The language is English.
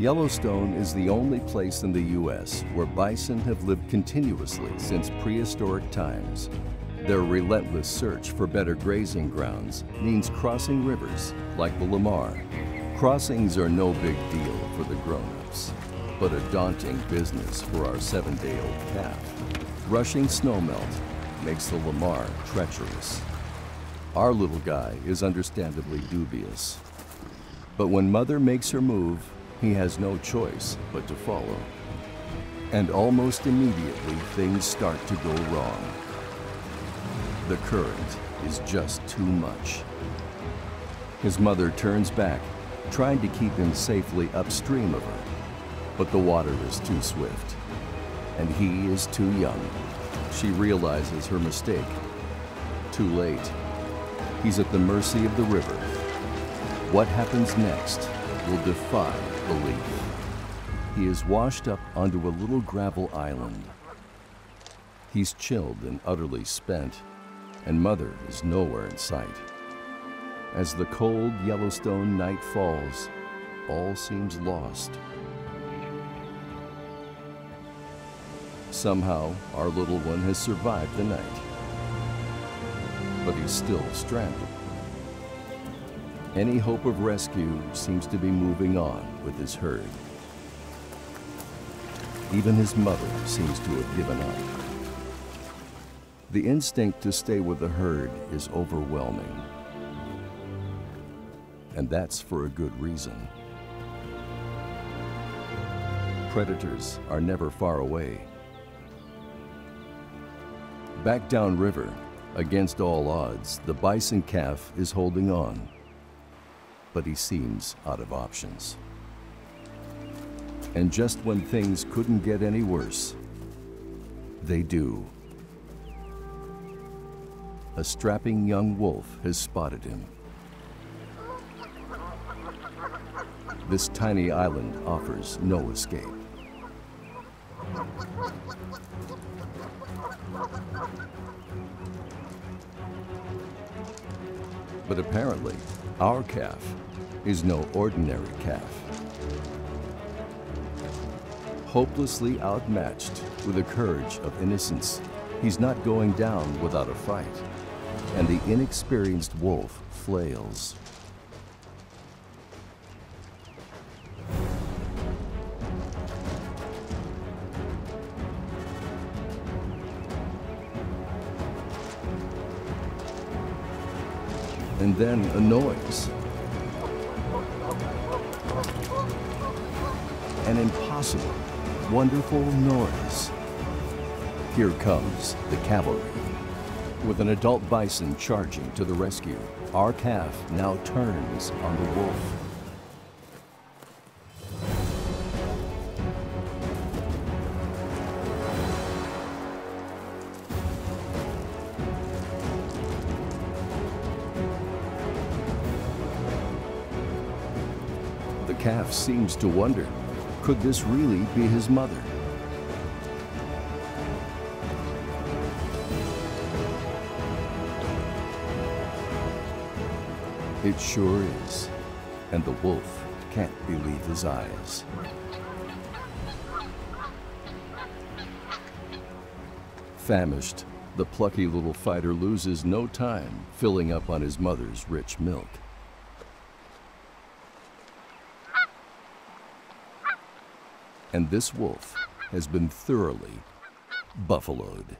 Yellowstone is the only place in the U.S. where bison have lived continuously since prehistoric times. Their relentless search for better grazing grounds means crossing rivers like the Lamar. Crossings are no big deal for the grown-ups, but a daunting business for our 7-day-old calf. Rushing snowmelt makes the Lamar treacherous. Our little guy is understandably dubious, but when Mother makes her move, he has no choice but to follow. And almost immediately, things start to go wrong. The current is just too much. His mother turns back, trying to keep him safely upstream of her, but the water is too swift, and he is too young. She realizes her mistake. Too late. He's at the mercy of the river. What happens next will defy belief. He is washed up onto a little gravel island. He's chilled and utterly spent, and Mother is nowhere in sight. As the cold Yellowstone night falls, all seems lost. Somehow, our little one has survived the night, but he's still stranded. Any hope of rescue seems to be moving on with his herd. Even his mother seems to have given up. The instinct to stay with the herd is overwhelming, and that's for a good reason. Predators are never far away. Back downriver, against all odds, the bison calf is holding on, but he seems out of options. And just when things couldn't get any worse, they do. A strapping young wolf has spotted him. This tiny island offers no escape. But apparently, our calf is no ordinary calf. Hopelessly outmatched with a courage of innocence, he's not going down without a fight, and the inexperienced wolf flails. And then a noise. An impossible, wonderful noise. Here comes the cavalry. With an adult bison charging to the rescue, our calf now turns on the wolf. The calf seems to wonder, could this really be his mother? It sure is, and the wolf can't believe his eyes. Famished, the plucky little fighter loses no time filling up on his mother's rich milk. And this wolf has been thoroughly buffaloed.